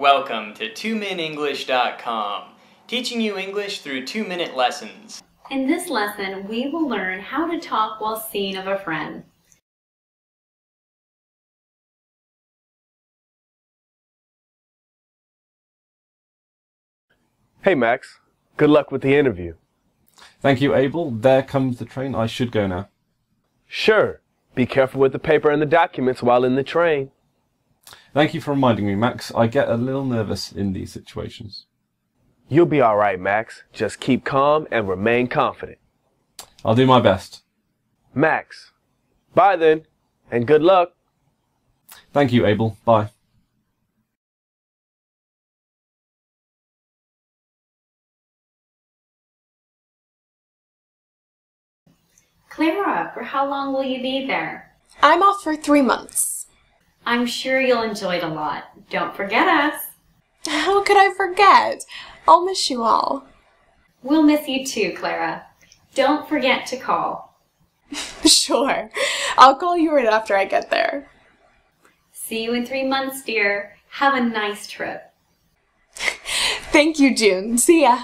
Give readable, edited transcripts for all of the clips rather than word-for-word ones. Welcome to 2MinEnglish.com, teaching you English through 2-minute lessons. In this lesson, we will learn how to talk while seeing of a friend. Hey Max, good luck with the interview. Thank you, Abel. There comes the train. I should go now. Sure. Be careful with the paper and the documents while in the train. Thank you for reminding me, Max. I get a little nervous in these situations. You'll be all right, Max. Just keep calm and remain confident. I'll do my best. Max, bye then, and good luck. Thank you, Abel. Bye. Clara, for how long will you be there? I'm off for 3 months. I'm sure you'll enjoy it a lot. Don't forget us. How could I forget? I'll miss you all. We'll miss you too, Clara. Don't forget to call. Sure. I'll call you right after I get there. See you in 3 months, dear. Have a nice trip. Thank you, June. See ya.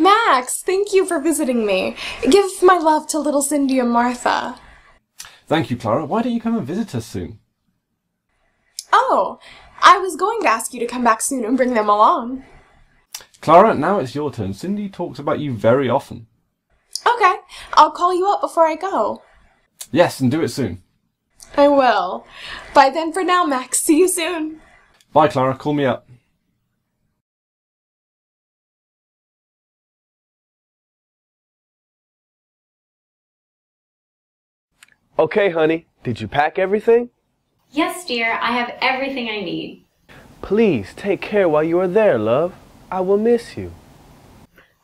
Max, thank you for visiting me. Give my love to little Cindy and Martha. Thank you, Clara. Why don't you come and visit us soon? Oh, I was going to ask you to come back soon and bring them along. Clara, now it's your turn. Cindy talks about you very often. Okay, I'll call you up before I go. Yes, and do it soon. I will. Bye then for now, Max. See you soon. Bye, Clara. Call me up. Okay, honey, did you pack everything? Yes, dear, I have everything I need. Please take care while you are there, love. I will miss you.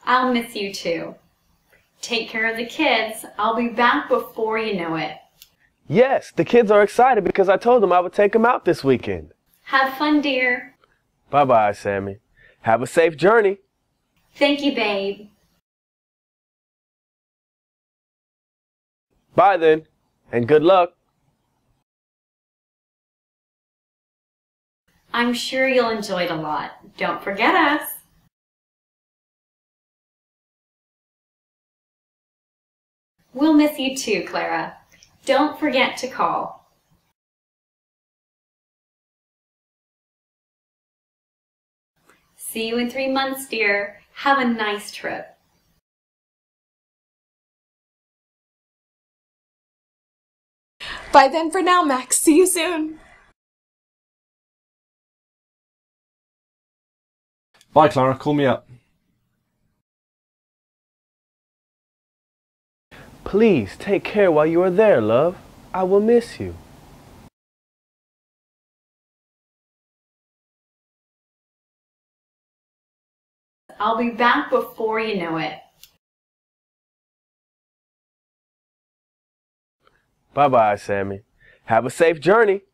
I'll miss you too. Take care of the kids. I'll be back before you know it. Yes, the kids are excited because I told them I would take them out this weekend. Have fun, dear. Bye-bye, Sammy. Have a safe journey. Thank you, babe. Bye then. And good luck. I'm sure you'll enjoy it a lot. Don't forget us. We'll miss you too, Clara. Don't forget to call. See you in 3 months, dear. Have a nice trip. Bye then for now, Max. See you soon. Bye, Clara. Call me up. Please take care while you are there, love. I will miss you. I'll be back before you know it. Bye-bye, Sammy. Have a safe journey.